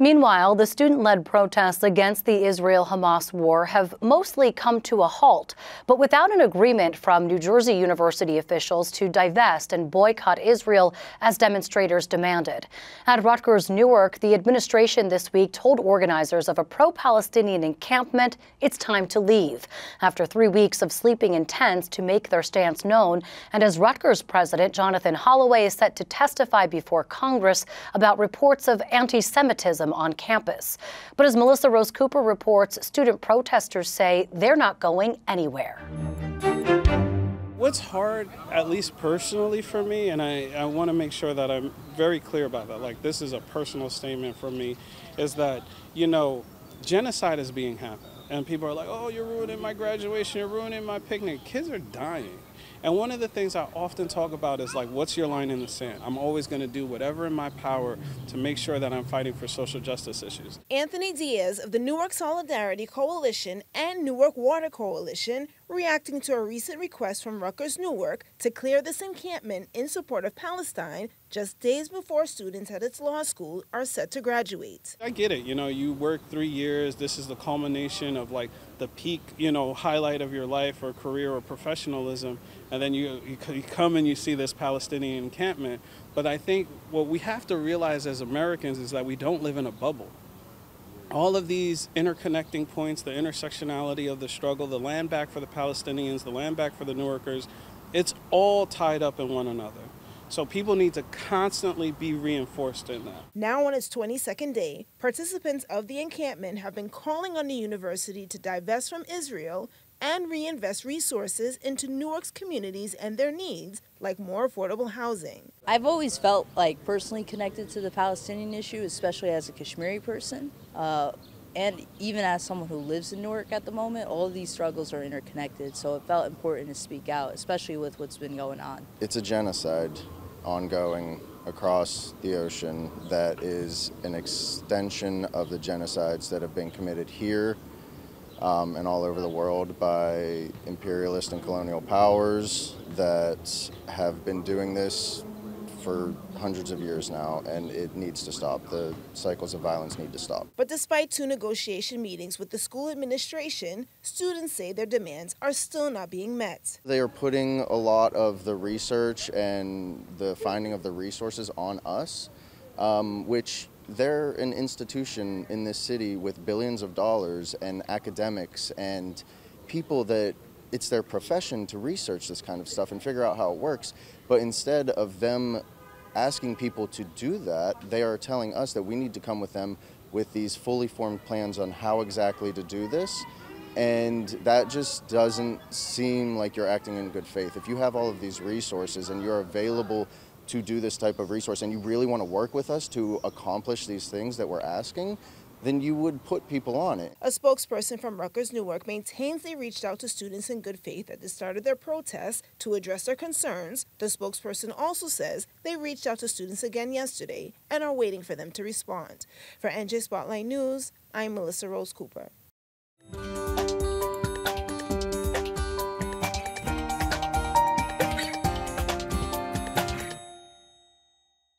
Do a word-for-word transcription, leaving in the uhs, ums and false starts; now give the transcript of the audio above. Meanwhile, the student-led protests against the Israel-Hamas war have mostly come to a halt, but without an agreement from New Jersey University officials to divest and boycott Israel as demonstrators demanded. At Rutgers-Newark, the administration this week told organizers of a pro-Palestinian encampment it's time to leave, after three weeks of sleeping in tents to make their stance known, and as Rutgers president Jonathan Holloway is set to testify before Congress about reports of anti-Semitism on campus. But as Melissa Rose Cooper reports, student protesters say they're not going anywhere. What's hard, at least personally for me, and I, I want to make sure that I'm very clear about that, like this is a personal statement for me, is that, you know, genocide is being happened. And people are like, oh, you're ruining my graduation, you're ruining my picnic. Kids are dying. And one of the things I often talk about is like, what's your line in the sand? I'm always going to do whatever in my power to make sure that I'm fighting for social justice issues. Anthony Diaz of the Newark Solidarity Coalition and Newark Water Coalition reacting to a recent request from Rutgers-Newark to clear this encampment in support of Palestine just days before students at its law school are set to graduate. I get it. You know, you work three years. This is the culmination of like the peak, you know, highlight of your life or career or professionalism. And then you, you come and you see this Palestinian encampment. But I think what we have to realize as Americans is that we don't live in a bubble. All of these interconnecting points, the intersectionality of the struggle, the land back for the Palestinians, the land back for the Newarkers, it's all tied up in one another. So people need to constantly be reinforced in that. Now on its twenty-second day, participants of the encampment have been calling on the university to divest from Israel and reinvest resources into Newark's communities and their needs, like more affordable housing. I've always felt like personally connected to the Palestinian issue, especially as a Kashmiri person. Uh, and even as someone who lives in Newark at the moment, all of these struggles are interconnected, so it felt important to speak out, especially with what's been going on. It's a genocide ongoing across the ocean that is an extension of the genocides that have been committed here Um, and all over the world by imperialist and colonial powers that have been doing this for hundreds of years now, and it needs to stop. The cycles of violence need to stop. But despite two negotiation meetings with the school administration, students say their demands are still not being met. They are putting a lot of the research and the finding of the resources on us, um, which they're an institution in this city with billions of dollars and academics and people that it's their profession to research this kind of stuff and figure out how it works. But instead of them asking people to do that, they are telling us that we need to come with them with these fully formed plans on how exactly to do this. And that just doesn't seem like you're acting in good faith. If you have all of these resources and you're available to do this type of resource and you really want to work with us to accomplish these things that we're asking, then you would put people on it. A spokesperson from Rutgers-Newark maintains they reached out to students in good faith at the start of their protests to address their concerns. The spokesperson also says they reached out to students again yesterday and are waiting for them to respond. For N J Spotlight News, I'm Melissa Rose Cooper.